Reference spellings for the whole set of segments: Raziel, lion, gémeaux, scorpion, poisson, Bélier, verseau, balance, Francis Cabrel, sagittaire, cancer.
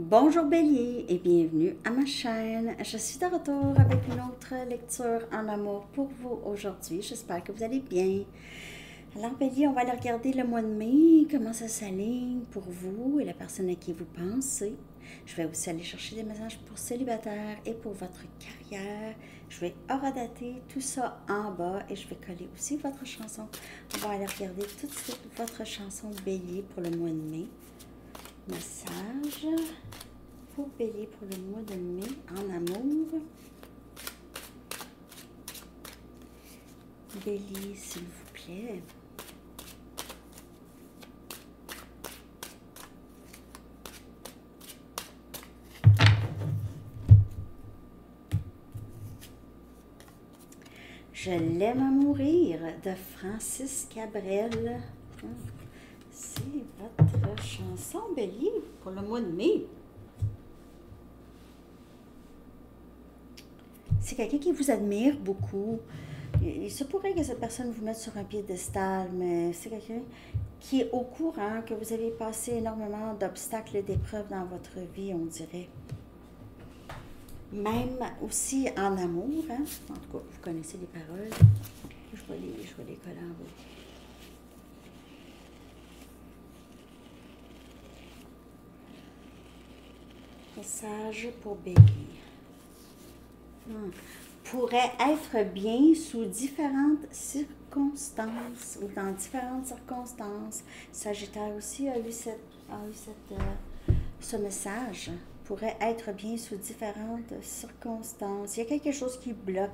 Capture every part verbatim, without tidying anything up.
Bonjour Bélier et bienvenue à ma chaîne. Je suis de retour avec une autre lecture en amour pour vous aujourd'hui. J'espère que vous allez bien. Alors Bélier, on va aller regarder le mois de mai, comment ça s'aligne pour vous et la personne à qui vous pensez. Je vais aussi aller chercher des messages pour célibataires et pour votre carrière. Je vais horadater tout ça en bas et je vais coller aussi votre chanson. On va aller regarder tout de suite votre chanson Bélier pour le mois de mai. Message pour Bélier pour le mois de mai en amour. Bélier, s'il vous plaît. Je l'aime à mourir de Francis Cabrel. Hum. C'est votre chanson Bélier pour le mois de mai. C'est quelqu'un qui vous admire beaucoup. Il se pourrait que cette personne vous mette sur un piédestal, mais c'est quelqu'un qui est au courant que vous avez passé énormément d'obstacles et d'épreuves dans votre vie, on dirait. Même aussi en amour, hein? En tout cas, vous connaissez les paroles. Je vais les, je vais les coller en haut. Message pour Bélier. Hum. Pourrait être bien sous différentes circonstances ou dans différentes circonstances. Sagittaire aussi a eu, cette, a eu cette, euh, ce message. Pourrait être bien sous différentes circonstances. Il y a quelque chose qui bloque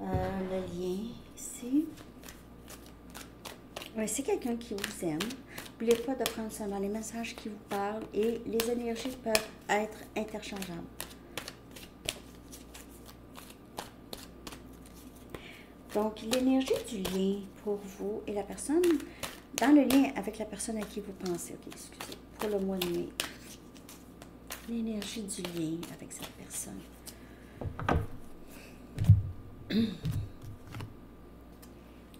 euh, le lien ici. Ouais, c'est quelqu'un qui vous aime. N'oubliez pas de prendre seulement les messages qui vous parlent et les énergies peuvent être interchangeables. Donc, l'énergie du lien pour vous et la personne, dans le lien avec la personne à qui vous pensez, ok, excusez, pour le mois de mai, l'énergie du lien avec cette personne.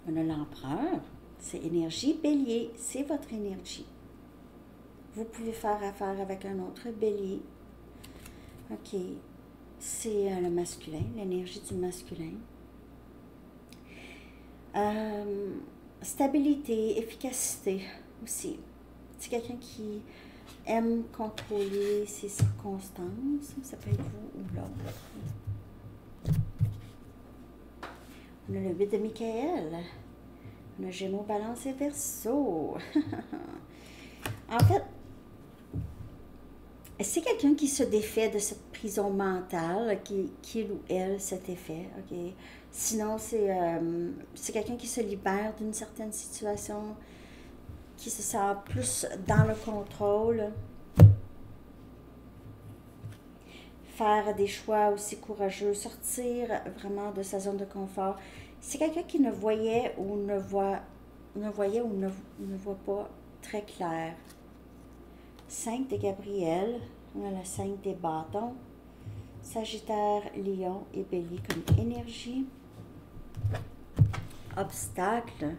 On a l'empereur. C'est énergie Bélier, c'est votre énergie. Vous pouvez faire affaire avec un autre Bélier. Ok, c'est euh, le masculin, l'énergie du masculin. Euh, stabilité, efficacité aussi. C'est quelqu'un qui aime contrôler ses circonstances. Ça peut être vous ou l'autre. On a le huit de Michael. Le Gémeaux, Balance et Verseau. En fait, c'est quelqu'un qui se défait de cette prison mentale, qui, qui ou elle s'est défait. Okay? Sinon, c'est euh, quelqu'un qui se libère d'une certaine situation, qui se sent plus dans le contrôle. Faire des choix aussi courageux, sortir vraiment de sa zone de confort. C'est quelqu'un qui ne voyait ou ne voit, ne voyait ou ne, ne voit pas très clair. cinq de Gabriel, on a le cinq des bâtons, Sagittaire, Lion et Bélier comme énergie. Obstacle,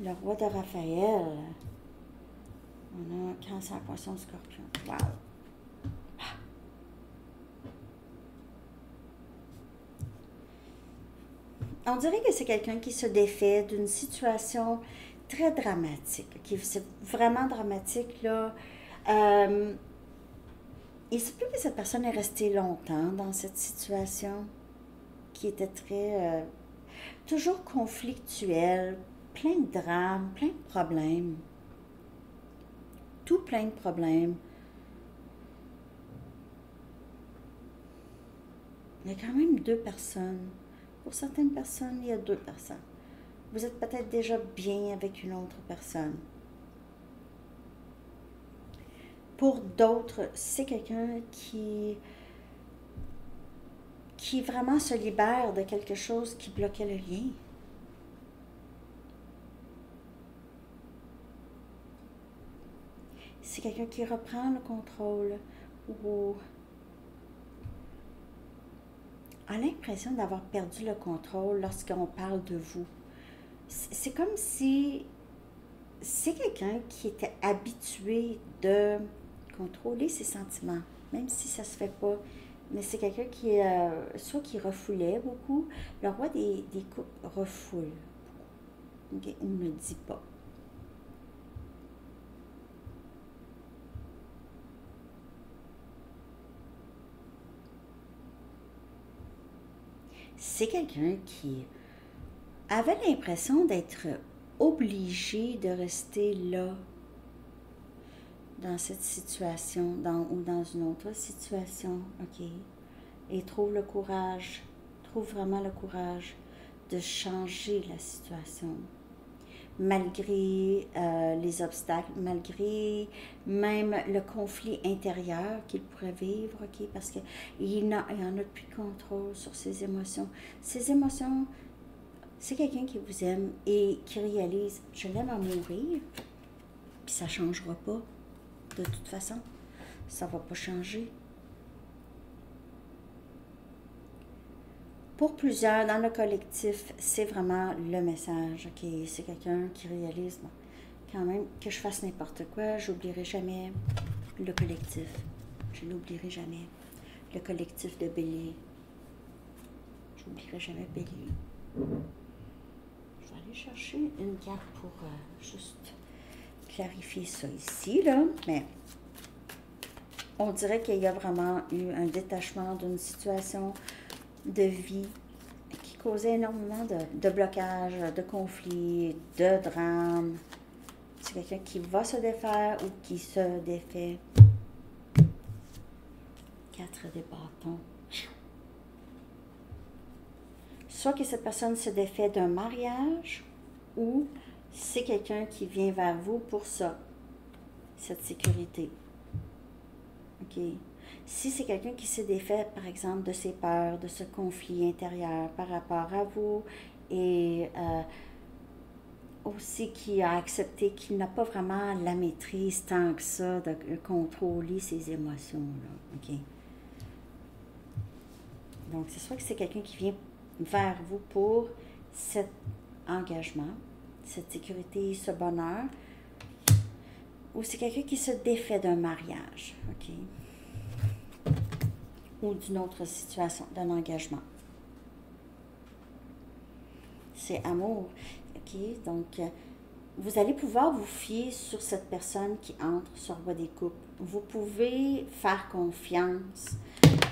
le roi de Raphaël, on a Cancer, Poisson, Scorpion, wow! On dirait que c'est quelqu'un qui se défait d'une situation très dramatique. Okay? C'est vraiment dramatique, là. Euh, il se peut que cette personne est restée longtemps dans cette situation qui était très... Euh, toujours conflictuelle, plein de drames, plein de problèmes. Tout plein de problèmes. Il y a quand même deux personnes. Pour certaines personnes, il y a deux personnes. Vous êtes peut-être déjà bien avec une autre personne. Pour d'autres, c'est quelqu'un qui, qui vraiment se libère de quelque chose qui bloquait le lien. C'est quelqu'un qui reprend le contrôle ou... a l'impression d'avoir perdu le contrôle lorsqu'on parle de vous. C'est comme si c'est quelqu'un qui était habitué de contrôler ses sentiments, même si ça ne se fait pas. Mais c'est quelqu'un qui, euh, soit qui refoulait beaucoup. Le roi des, des coupes refoule beaucoup. Okay? Il ne dit pas. C'est quelqu'un qui avait l'impression d'être obligé de rester là, dans cette situation, dans, ou dans une autre situation, ok? Et trouve le courage, trouve vraiment le courage de changer la situation, malgré euh, les obstacles, malgré même le conflit intérieur qu'il pourrait vivre, ok? Parce qu'il il n'en a plus de contrôle sur ses émotions. Ses émotions, c'est quelqu'un qui vous aime et qui réalise « je l'aime à mourir », puis ça ne changera pas. De toute façon, ça ne va pas changer. Pour plusieurs, dans le collectif, c'est vraiment le message. Okay? C'est quelqu'un qui réalise, bon, quand même, que je fasse n'importe quoi, je n'oublierai jamais le collectif. Je n'oublierai jamais le collectif de Bélier. Je n'oublierai jamais Bélier. Je vais aller chercher une carte pour euh, juste... clarifier ça ici, là, mais on dirait qu'il y a vraiment eu un détachement d'une situation de vie qui causait énormément de, de blocages, de conflits, de drames. C'est quelqu'un qui va se défaire ou qui se défait. Quatre des bâtons. Soit que cette personne se défait d'un mariage ou... c'est quelqu'un qui vient vers vous pour ça, cette sécurité. OK? Si c'est quelqu'un qui s'est défait, par exemple, de ses peurs, de ce conflit intérieur par rapport à vous, et euh, aussi qui a accepté qu'il n'a pas vraiment la maîtrise tant que ça de contrôler ses émotions-là. OK? Donc, c'est sûr que c'est quelqu'un qui vient vers vous pour cet engagement, cette sécurité, ce bonheur, ou c'est quelqu'un qui se défait d'un mariage, ok, ou d'une autre situation, d'un engagement. C'est amour, ok, donc vous allez pouvoir vous fier sur cette personne qui entre sur le voie des coupes. Vous pouvez faire confiance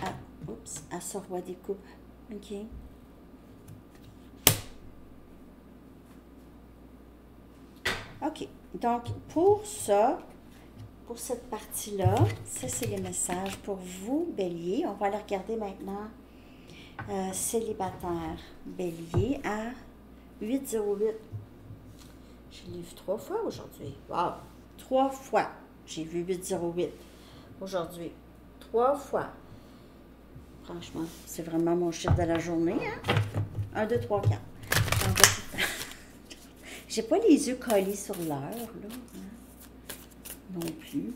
à, oups, à ce roi des coupes, ok. OK. Donc, pour ça, pour cette partie-là, ça, c'est les messages pour vous, Bélier. On va aller regarder maintenant euh, célibataire Bélier à huit zéro huit. Je l'ai vu trois fois aujourd'hui. Wow! Trois fois. J'ai vu huit zéro huit aujourd'hui. Trois fois. Franchement, c'est vraiment mon chiffre de la journée, hein? un, deux, trois, quatre. J'ai pas les yeux collés sur l'heure, là, hein? Non plus.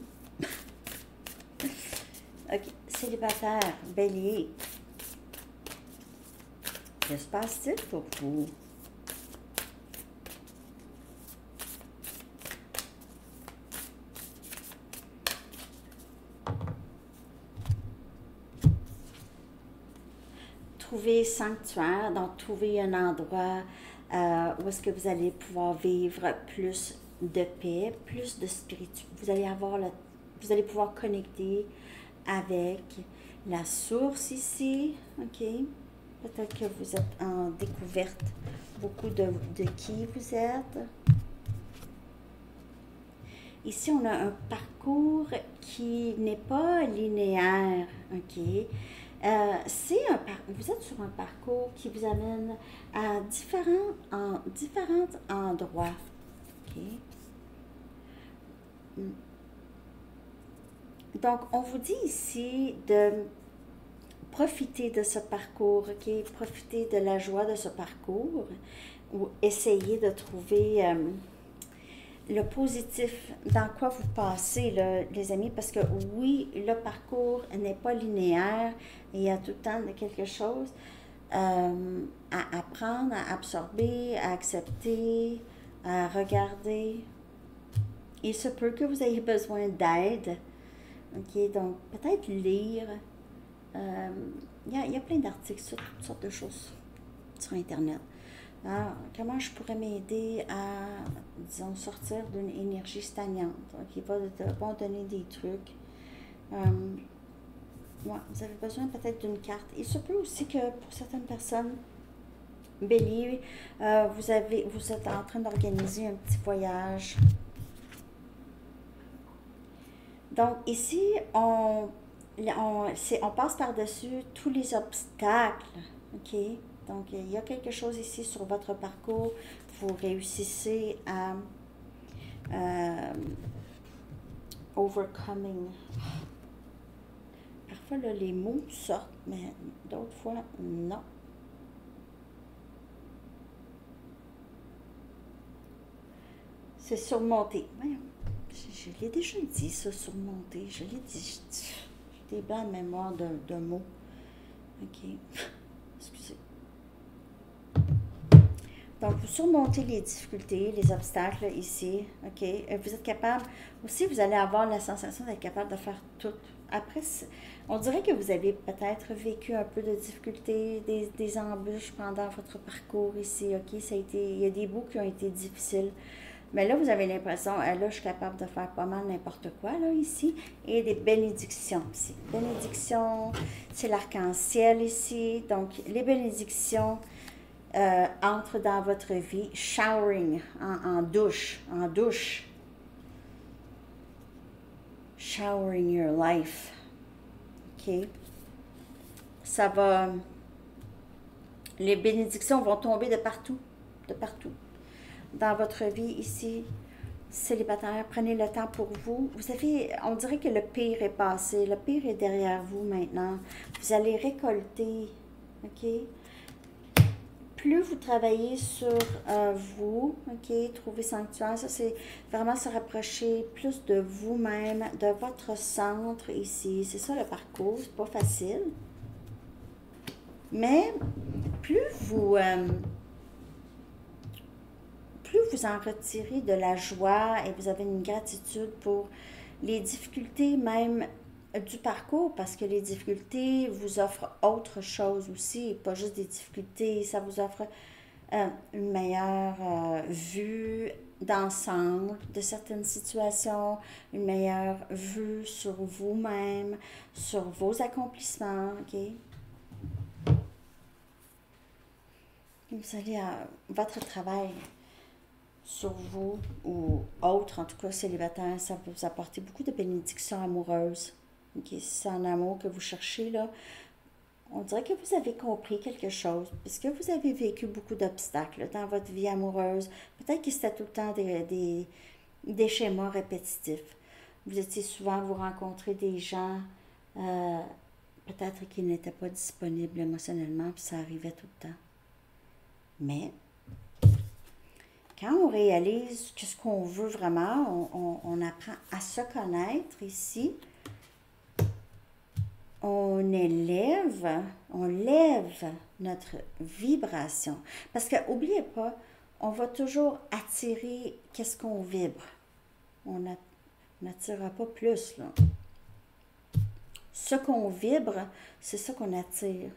OK, célibataire, Bélier. Que se passe-t-il pour vous? Trouver sanctuaire, donc trouver un endroit... Euh, où est-ce que vous allez pouvoir vivre plus de paix, plus de spirituel. Vous allez avoir le, vous allez pouvoir connecter avec la source ici, ok? Peut-être que vous êtes en découverte beaucoup de, de qui vous êtes. Ici, on a un parcours qui n'est pas linéaire, ok? Euh, c'est un par... Vous êtes sur un parcours qui vous amène à différents, en... différents endroits. Okay. Donc, on vous dit ici de profiter de ce parcours, okay? Profiter de la joie de ce parcours ou essayer de trouver euh, le positif dans quoi vous passez, là, les amis, parce que oui, le parcours n'est pas linéaire, il y a tout le temps quelque chose euh, à apprendre, à absorber, à accepter, à regarder, il se peut que vous ayez besoin d'aide. Okay, donc, peut-être lire. Il euh, y, y a plein d'articles sur toutes sortes de choses sur Internet. Alors, comment je pourrais m'aider à, disons, sortir d'une énergie stagnante? Donc, il va te donner des trucs. Euh, ouais, vous avez besoin peut-être d'une carte. Il se peut aussi que pour certaines personnes, Bélier, euh, vous, avez, vous êtes en train d'organiser un petit voyage. Donc, ici, on, on, on passe par-dessus tous les obstacles, OK? Donc, il y a quelque chose ici sur votre parcours. Vous réussissez à euh, « overcoming ». Parfois, là, les mots sortent, mais d'autres fois, non. C'est surmonter. Ouais. Je, je l'ai déjà dit, ça, surmonter. Je l'ai dit. J'ai des blancs de mémoire de, de mots. OK. Excusez. Donc, vous surmontez les difficultés, les obstacles ici. OK. Vous êtes capable. Aussi, vous allez avoir la sensation d'être capable de faire tout. Après, on dirait que vous avez peut-être vécu un peu de difficultés, des, des embûches pendant votre parcours ici. OK. Ça a été, il y a des bouts qui ont été difficiles. Mais là, vous avez l'impression, là, je suis capable de faire pas mal n'importe quoi, là, ici. Et des bénédictions, ici. Bénédictions, c'est l'arc-en-ciel, ici. Donc, les bénédictions euh, entrent dans votre vie. Showering, en, en douche, en douche. Showering your life. OK. Ça va... Les bénédictions vont tomber de partout, de partout. Dans votre vie ici, célibataire, prenez le temps pour vous. Vous savez, on dirait que le pire est passé. Le pire est derrière vous maintenant. Vous allez récolter, OK? Plus vous travaillez sur euh, vous, OK? Trouver sanctuaire, ça c'est vraiment se rapprocher plus de vous-même, de votre centre ici. C'est ça le parcours, c'est pas facile. Mais plus vous... Euh, Plus vous en retirez de la joie et vous avez une gratitude pour les difficultés même du parcours, parce que les difficultés vous offrent autre chose aussi, pas juste des difficultés, ça vous offre euh, une meilleure euh, vue d'ensemble de certaines situations, une meilleure vue sur vous-même, sur vos accomplissements, OK? Et vous allez à votre travail. Sur vous ou autre, en tout cas célibataire, ça peut vous apporter beaucoup de bénédictions amoureuses. Okay? Si c'est un amour que vous cherchez, là, on dirait que vous avez compris quelque chose, puisque vous avez vécu beaucoup d'obstacles dans votre vie amoureuse. Peut-être que c'était tout le temps des, des, des schémas répétitifs. Vous étiez souvent, vous rencontrez des gens, euh, peut-être qu'ils n'étaient pas disponibles émotionnellement, puis ça arrivait tout le temps. Mais... Quand on réalise que ce qu'on veut vraiment, on, on, on apprend à se connaître ici. On élève, on lève notre vibration. Parce que, n'oubliez pas, on va toujours attirer qu'est-ce qu'on vibre. On n'attirera pas plus, là. Ce qu'on vibre, c'est ça qu'on attire.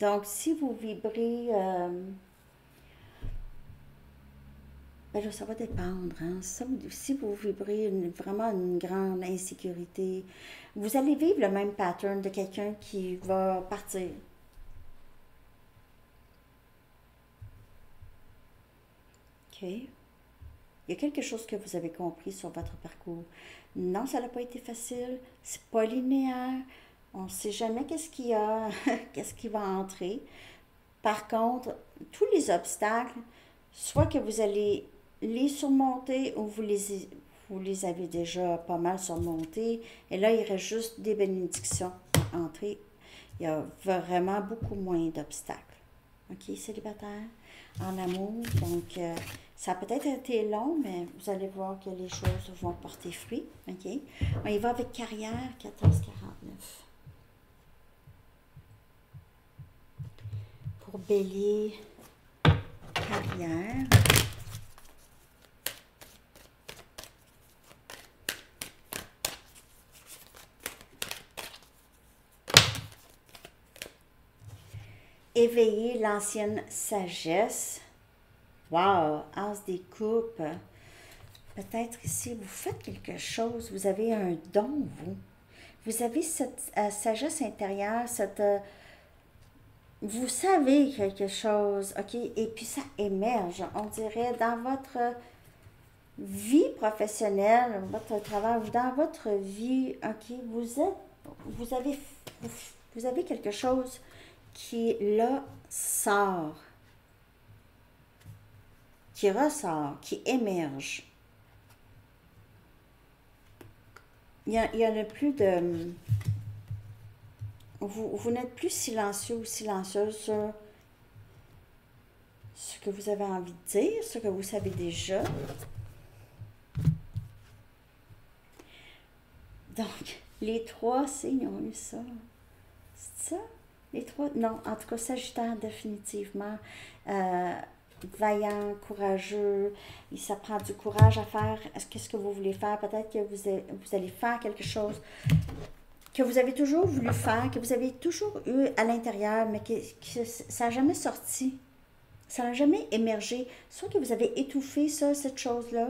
Donc, si vous vibrez, euh, ben là, ça va dépendre. Hein? Ça, si vous vibrez une, vraiment une grande insécurité, vous allez vivre le même pattern de quelqu'un qui va partir. OK. Il y a quelque chose que vous avez compris sur votre parcours. Non, ça n'a pas été facile. C'est pas linéaire. On ne sait jamais qu'est-ce qu'il y a, qu'est-ce qui va entrer. Par contre, tous les obstacles, soit que vous allez les surmonter ou vous les, vous les avez déjà pas mal surmontés. Et là, il reste juste des bénédictions à entrer. Il y a vraiment beaucoup moins d'obstacles. OK, célibataire, en amour. Donc, euh, ça a peut-être été long, mais vous allez voir que les choses vont porter fruit. OK, on y va avec carrière, quatorze quarante-neuf. Bélier, carrière. Éveiller l'ancienne sagesse. Wow! As des coupes. Peut-être ici, vous faites quelque chose. Vous avez un don, vous. Vous avez cette euh, sagesse intérieure, cette... Euh, vous savez quelque chose, OK? Et puis, ça émerge, on dirait, dans votre vie professionnelle, votre travail, dans votre vie, OK? Vous êtes, vous avez, vous avez quelque chose... qui, là, sort, qui ressort, qui émerge. Il n'y en a plus de... Vous, vous n'êtes plus silencieux ou silencieuse sur ce que vous avez envie de dire, ce que vous savez déjà. Donc, les trois signes ont eu ça. C'est ça? Les trois, non, en tout cas, Sagittaire, définitivement, euh, vaillant, courageux, ça prend du courage à faire, qu'est-ce que vous voulez faire, peut-être que vous, a, vous allez faire quelque chose que vous avez toujours voulu faire, que vous avez toujours eu à l'intérieur, mais que, que ça n'a jamais sorti, ça n'a jamais émergé, soit que vous avez étouffé ça, cette chose-là,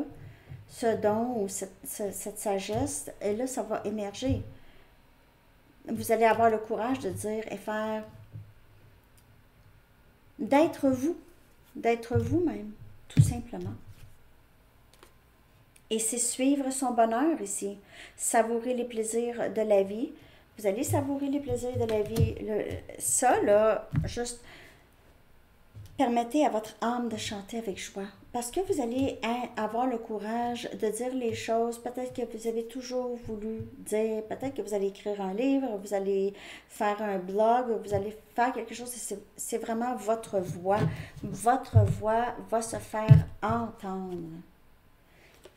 ce don ou cette, cette, cette sagesse, et là, ça va émerger. Vous allez avoir le courage de dire et faire, d'être vous, d'être vous-même, tout simplement. Et c'est suivre son bonheur ici, savourer les plaisirs de la vie. Vous allez savourer les plaisirs de la vie. Le, ça, là, juste, permettez à votre âme de chanter avec joie. Parce que vous allez avoir le courage de dire les choses, peut-être que vous avez toujours voulu dire, peut-être que vous allez écrire un livre, vous allez faire un blog, vous allez faire quelque chose, c'est vraiment votre voix. Votre voix va se faire entendre.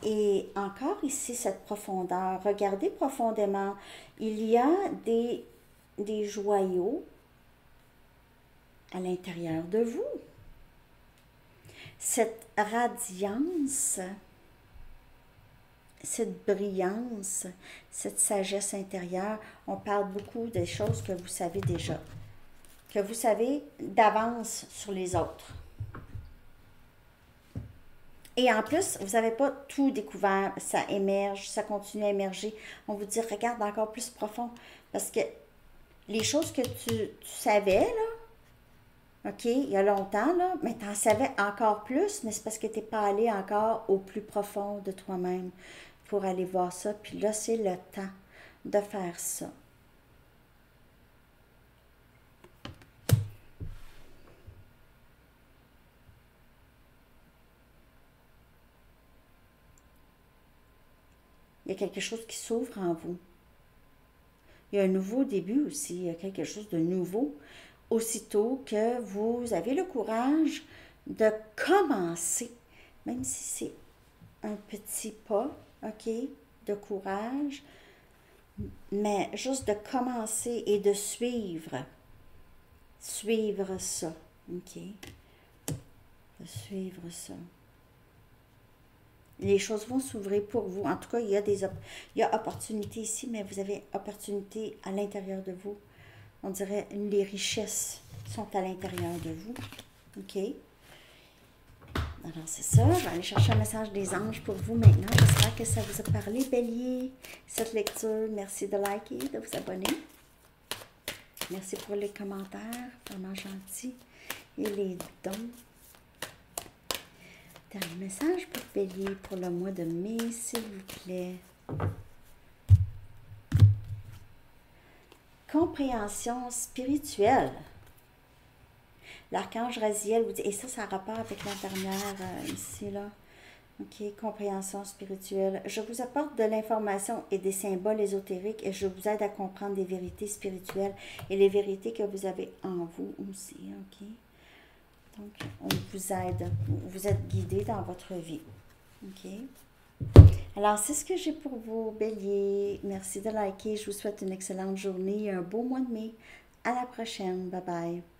Et encore ici, cette profondeur, regardez profondément, il y a des, des joyaux à l'intérieur de vous. Cette radiance, cette brillance, cette sagesse intérieure, on parle beaucoup des choses que vous savez déjà, que vous savez d'avance sur les autres. Et en plus, vous n'avez pas tout découvert, ça émerge, ça continue à émerger. On vous dit, regarde encore plus profond, parce que les choses que tu, tu savais, là, OK, il y a longtemps, là, mais tu en savais encore plus, mais c'est parce que tu n'es pas allé encore au plus profond de toi-même pour aller voir ça. Puis là, c'est le temps de faire ça. Il y a quelque chose qui s'ouvre en vous. Il y a un nouveau début aussi, il y a quelque chose de nouveau. Aussitôt que vous avez le courage de commencer, même si c'est un petit pas, OK, de courage, mais juste de commencer et de suivre, suivre ça, OK, de suivre ça. Les choses vont s'ouvrir pour vous. En tout cas, il y a des il y a opportunité ici, mais vous avez opportunité à l'intérieur de vous. On dirait les richesses sont à l'intérieur de vous. OK? Alors, c'est ça. Je vais aller chercher un message des anges pour vous maintenant. J'espère que ça vous a parlé, Bélier, cette lecture. Merci de liker, de vous abonner. Merci pour les commentaires, vraiment gentils. Et les dons. Dernier message pour Bélier pour le mois de mai, s'il vous plaît. Compréhension spirituelle. L'archange Raziel vous dit, et ça, ça a rapport avec la dernière euh, ici, là. OK, compréhension spirituelle. Je vous apporte de l'information et des symboles ésotériques et je vous aide à comprendre des vérités spirituelles et les vérités que vous avez en vous aussi, OK? Donc, on vous aide, vous êtes guidé dans votre vie, OK? Alors, c'est ce que j'ai pour vous, Bélier. Merci de liker. Je vous souhaite une excellente journée et un beau mois de mai. À la prochaine. Bye bye.